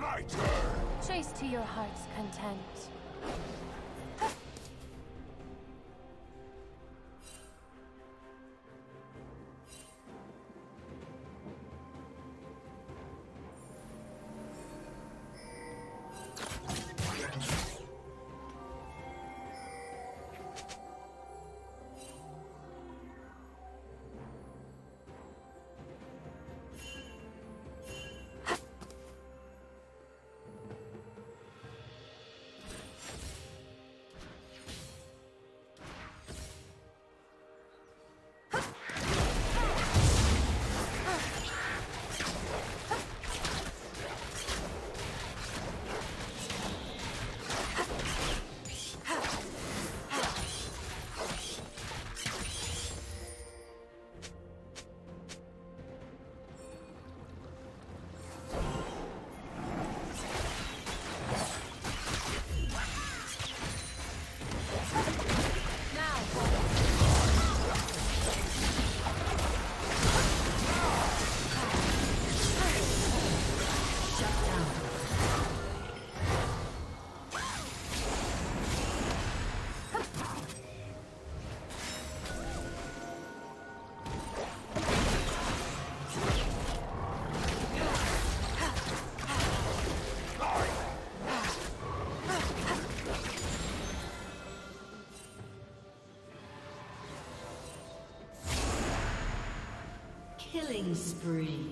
My turn! Chase to your heart's content. Killing spree.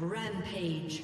Rampage.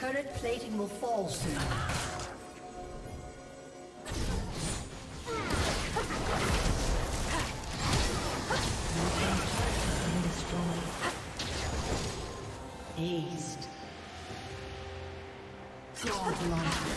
Turret plating will fall soon. Aced. Godlike.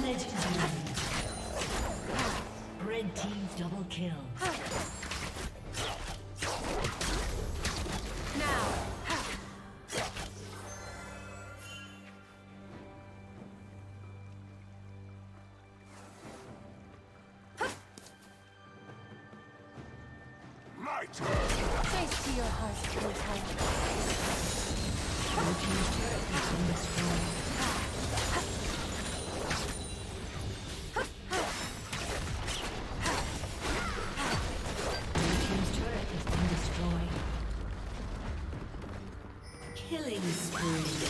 Legendary. Red team double kill. Killing spree.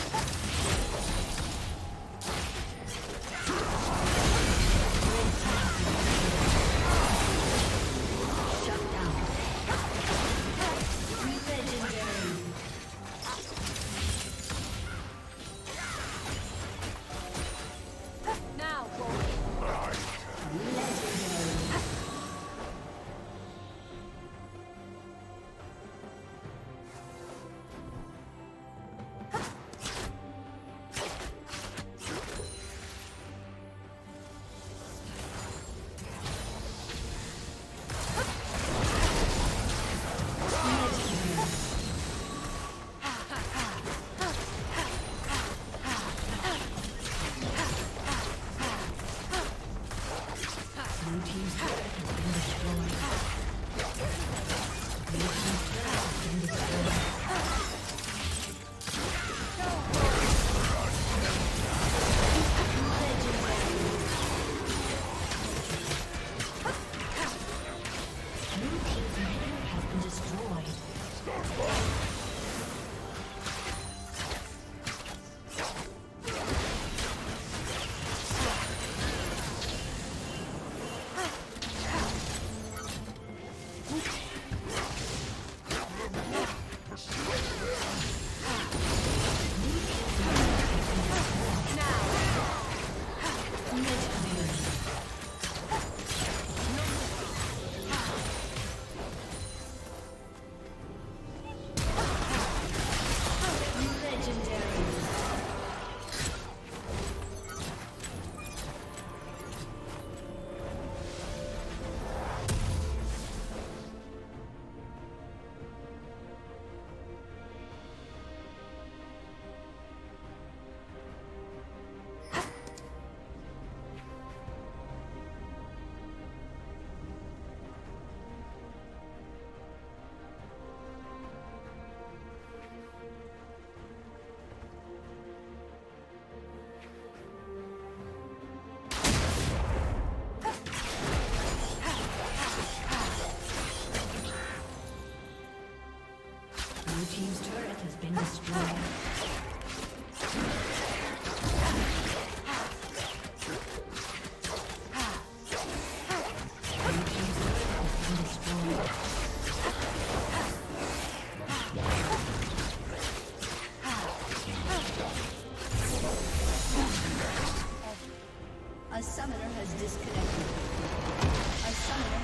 A summoner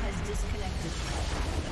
has disconnected.